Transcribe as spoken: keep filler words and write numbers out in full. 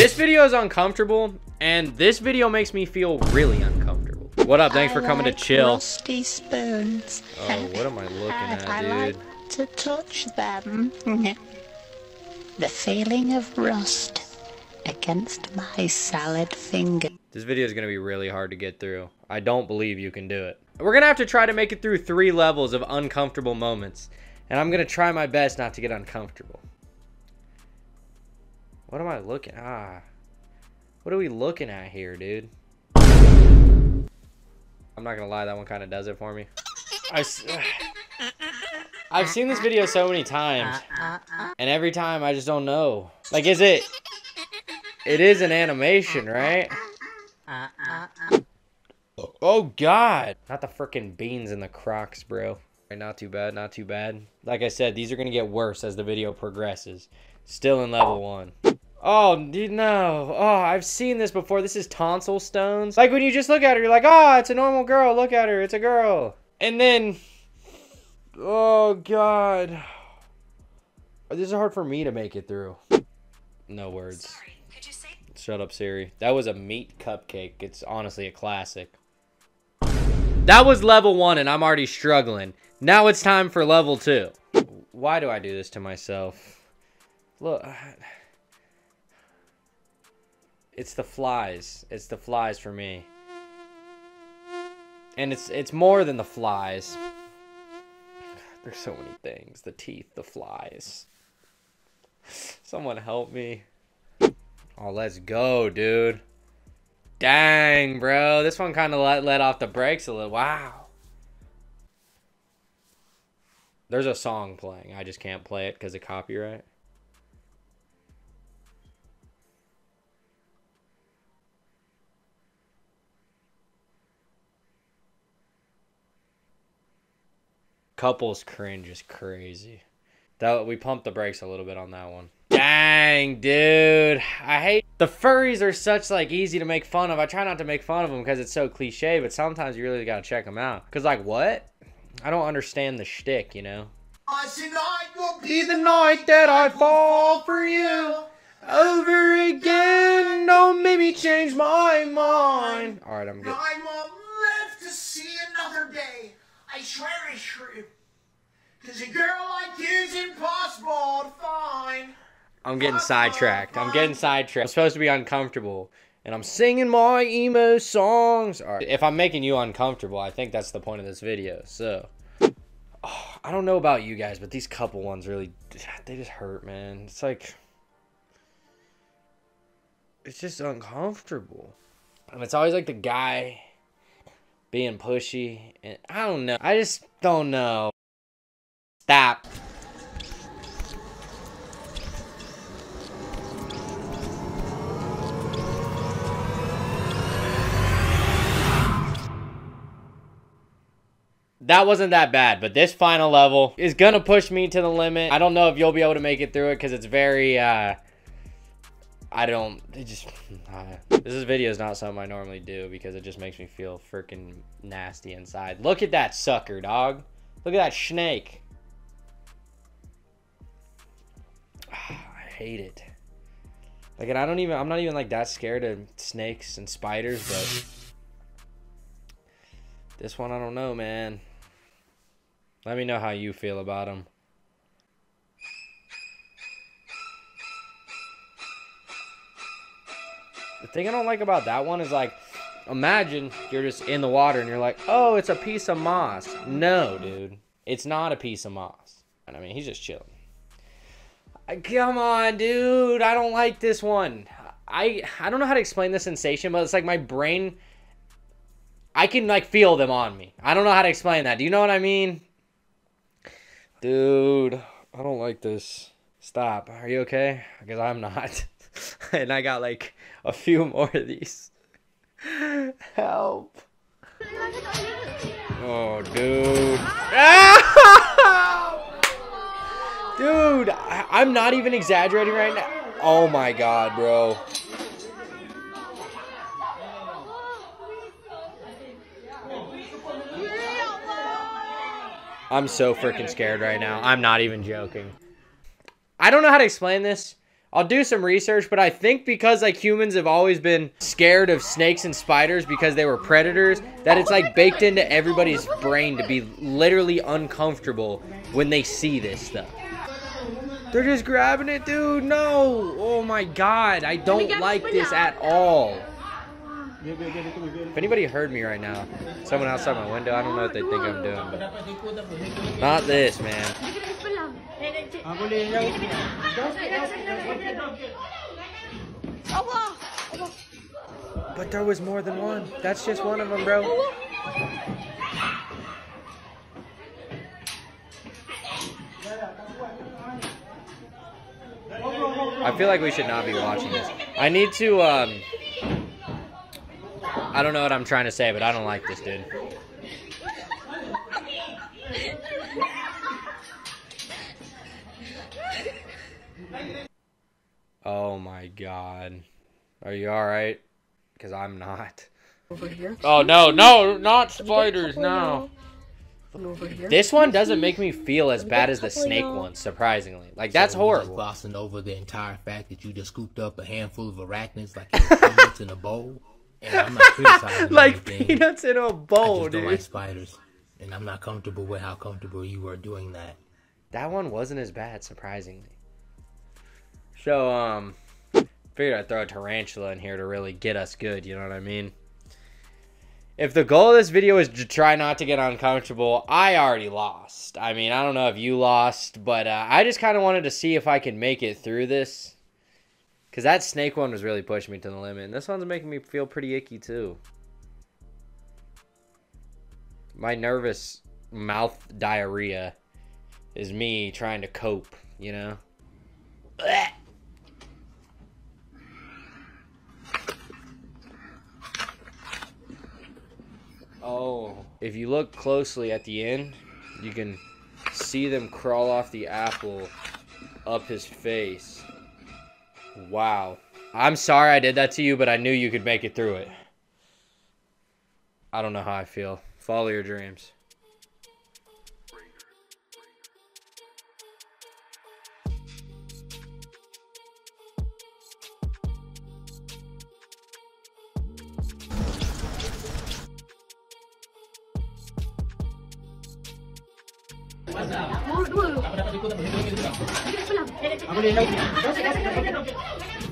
This video is uncomfortable, and this video makes me feel really uncomfortable. What up? Thanks I for coming like to chill. Rusty spoons. Oh, what am I looking at, I dude? Like to touch them. The feeling of rust against my salad finger. This video is going to be really hard to get through. I don't believe you can do it. We're going to have to try to make it through three levels of uncomfortable moments. And I'm going to try my best not to get uncomfortable. What am I looking at? Ah, what are we looking at here, dude? I'm not going to lie. That one kind of does it for me. I s I've seen this video so many times. And every time I just don't know. Like, is it... It is an animation, right? Uh, uh, uh. Oh, God. Not the freaking beans in the Crocs, bro. Not too bad, not too bad. Like I said, these are going to get worse as the video progresses. Still in level one. Oh, dude, no. Oh, I've seen this before. This is tonsil stones. Like, when you just look at her, you're like, oh, it's a normal girl. Look at her. It's a girl. And then... Oh, God. This is hard for me to make it through. No words. Sorry. Could you say? Shut up, Siri. That was a meat cupcake. It's honestly a classic. That was level one, and I'm already struggling. Now it's time for level two. Why do I do this to myself? Look. It's the flies. It's the flies for me. And it's it's more than the flies. There's so many things. The teeth, the flies. Someone help me. Oh, let's go, dude. Dang, bro. This one kind of let, let off the brakes a little. Wow. There's a song playing. I just can't play it because of copyright. Couples cringe is crazy. That, we pumped the brakes a little bit on that one. Dang, dude. I hate the furries are such like easy to make fun of. I try not to make fun of them because it's so cliche, but sometimes you really gotta check them out. Cause like what? I don't understand the shtick, you know. Tonight will be the night that I fall for you over again. Don't make me change my mind. All right, I'm good. I won't live to see another day. I swear it's true. Cause a girl like you is impossible to find. I'm getting sidetracked. I'm getting sidetracked. I'm supposed to be uncomfortable, and I'm singing my emo songs. All right. If I'm making you uncomfortable, I think that's the point of this video. So, oh, I don't know about you guys, but these couple ones really, they just hurt, man. It's like, it's just uncomfortable. And it's always like the guy being pushy, and I don't know. I just don't know. Stop. That wasn't that bad, but this final level is gonna push me to the limit. I don't know if you'll be able to make it through it because it's very, uh, I don't, it just, uh, this video is not something I normally do because it just makes me feel freaking nasty inside. Look at that sucker, dog. Look at that snake. I hate it. Like, and I don't even, I'm not even like that scared of snakes and spiders, but this one, I don't know, man. Let me know how you feel about them. The thing I don't like about that one is, like, imagine you're just in the water and you're like, oh, it's a piece of moss. No, dude. It's not a piece of moss. And I mean, he's just chilling. I, come on, dude. I don't like this one. I, I don't know how to explain this sensation, but it's like my brain... I can, like, feel them on me. I don't know how to explain that. Do you know what I mean? Dude, I don't like this. Stop. Are you okay? Because I'm not. And I got, like, a few more of these. Help. Oh, dude. Dude, I I'm not even exaggerating right now. Oh, my God, bro. I'm so freaking scared right now. I'm not even joking. I don't know how to explain this, I'll do some research, but I think because like humans have always been scared of snakes and spiders because they were predators, that it's like baked into everybody's brain to be literally uncomfortable when they see this stuff. They're just grabbing it, dude. No. Oh my God. I don't like this at all. If anybody heard me right now, someone outside my window, I don't know what they think I'm doing, but not this, man. But there was more than one. That's just one of them, bro. I feel like we should not be watching this. I need to, um... I don't know what I'm trying to say, but I don't like this, dude. Oh my God. Are you alright? Because I'm not. Over here. Oh no, no, not spiders, no. Over here. This one doesn't make me feel as bad as the snake one, surprisingly. Like, that's horrible. Glossing over the entire fact that you just scooped up a handful of arachnids like peanuts in a bowl. And I'm not criticizing like peanuts in a bowl, I just dude. Don't like spiders. And I'm not comfortable with how comfortable you were doing that. That one wasn't as bad, surprisingly. So, um, figured I'd throw a tarantula in here to really get us good, you know what I mean? If the goal of this video is to try not to get uncomfortable, I already lost. I mean, I don't know if you lost, but uh, I just kind of wanted to see if I could make it through this. Because that snake one was really pushing me to the limit, and this one's making me feel pretty icky, too. My nervous mouth diarrhea is me trying to cope, you know? Blech. Oh, if you look closely at the end, you can see them crawl off the apple up his face. Wow. I'm sorry I did that to you, but I knew you could make it through it. I don't know how I feel. Follow your dreams. Aku boleh nak.